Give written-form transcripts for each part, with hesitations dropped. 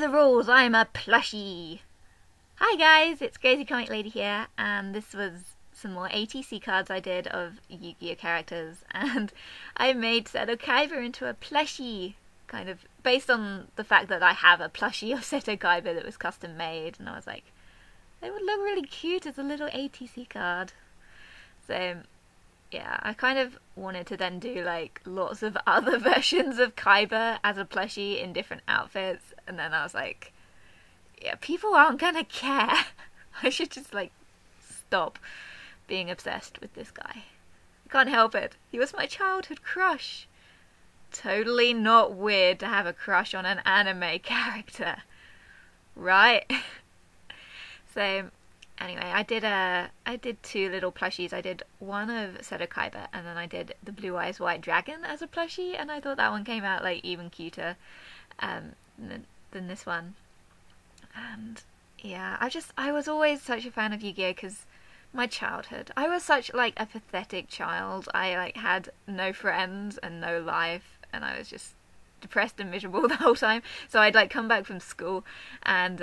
through the rules, I'm a plushie! Hi guys, it's Crazy Comic Lady here, and this was some more ATC cards I did of Yu-Gi-Oh characters, and I made Seto Kaiba into a plushie, kind of, based on the fact that I have a plushie of Seto Kaiba that was custom made, and I was like, it would look really cute as a little ATC card. So, yeah, I kind of wanted to then do like lots of other versions of Kaiba as a plushie in different outfits, and then I was like, yeah, people aren't gonna care. I should just like stop being obsessed with this guy. I can't help it. He was my childhood crush. Totally not weird to have a crush on an anime character, right? So anyway, I did two little plushies. I did one of Seto Kaiba, and then I did the Blue-Eyes White Dragon as a plushie, and I thought that one came out like even cuter than this one. And yeah, I was always such a fan of Yu-Gi-Oh because my childhood, I was such like a pathetic child. I like had no friends and no life, and I was just depressed and miserable the whole time. So I'd like come back from school and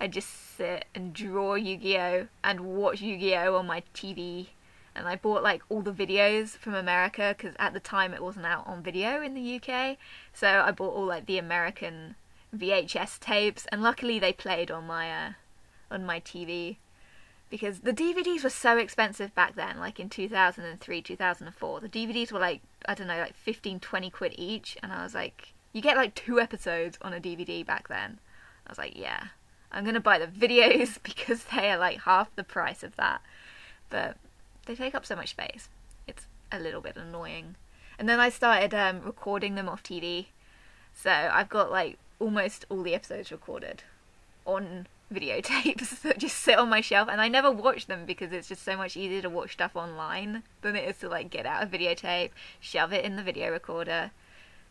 I'd just sit and draw Yu-Gi-Oh and watch Yu-Gi-Oh on my TV, and I bought like all the videos from America because at the time it wasn't out on video in the UK, so I bought all like the American VHS tapes, and luckily they played on my TV because the DVDs were so expensive back then, like in 2003, 2004. The DVDs were like, I don't know, like 15, 20 quid each, and I was like, you get like 2 episodes on a DVD back then. I was like, yeah, I'm gonna buy the videos because they are like half the price of that, but they take up so much space, it's a little bit annoying. And then I started recording them off TV, so I've got like almost all the episodes recorded on videotapes that just sit on my shelf, and I never watch them because it's just so much easier to watch stuff online than it is to like get out a videotape, shove it in the video recorder.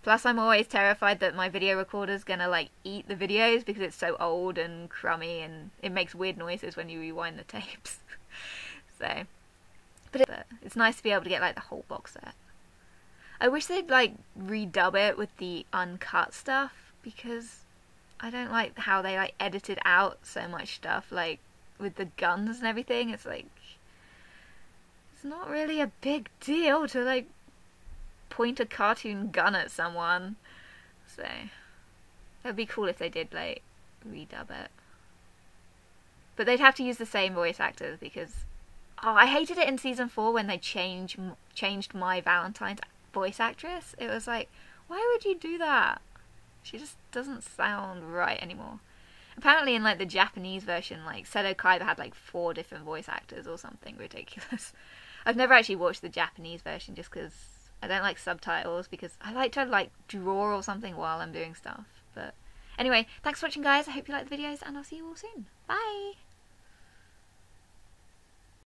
Plus, I'm always terrified that my video recorder's gonna like eat the videos because it's so old and crummy, and it makes weird noises when you rewind the tapes. So, but it's nice to be able to get like the whole box set. I wish they'd like redub it with the uncut stuff because I don't like how they like edited out so much stuff, like with the guns and everything. It's like, it's not really a big deal to like point a cartoon gun at someone, so that'd be cool if they did like redub it, but they'd have to use the same voice actors because, oh, I hated it in season 4 when they changed My Valentine's voice actress. It was like, why would you do that? She just doesn't sound right anymore. Apparently in like the Japanese version, like Seto Kaiba had like 4 different voice actors or something ridiculous. I've never actually watched the Japanese version just because I don't like subtitles, because I like to like draw or something while I'm doing stuff. But anyway, thanks for watching guys, I hope you liked the videos, and I'll see you all soon. Bye!